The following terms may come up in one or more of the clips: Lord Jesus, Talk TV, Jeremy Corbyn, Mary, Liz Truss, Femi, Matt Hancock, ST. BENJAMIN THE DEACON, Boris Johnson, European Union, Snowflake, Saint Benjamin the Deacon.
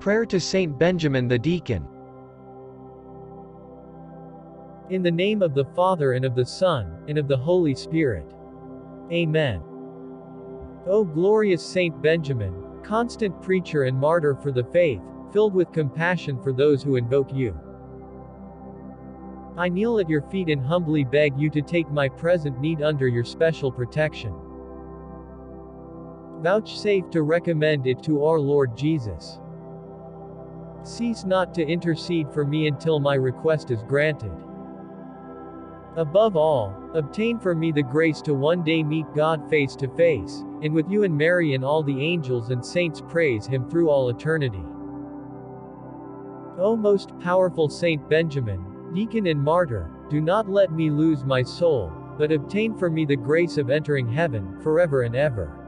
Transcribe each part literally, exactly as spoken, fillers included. Prayer to Saint Benjamin the Deacon. In the name of the Father and of the Son, and of the Holy Spirit. Amen. O glorious Saint Benjamin, constant preacher and martyr for the faith, filled with compassion for those who invoke you, I kneel at your feet and humbly beg you to take my present need under your special protection. Vouchsafe to recommend it to our Lord Jesus. Cease not to intercede for me until my request is granted. Above all, obtain for me the grace to one day meet God face to face, and with you and Mary and all the angels and saints praise him through all eternity. O most powerful Saint Benjamin, Deacon and Martyr, do not let me lose my soul, but obtain for me the grace of entering heaven, forever and ever.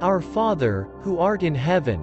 Our Father, who art in heaven,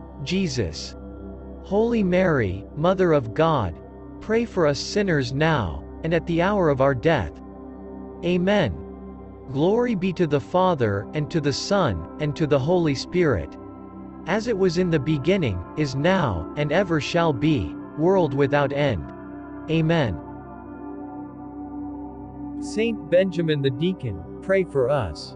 Jesus. Holy Mary, Mother of God, pray for us sinners now, and at the hour of our death. Amen. Glory be to the Father, and to the Son, and to the Holy Spirit. As it was in the beginning, is now, and ever shall be, world without end. Amen. Saint Benjamin the Deacon, pray for us.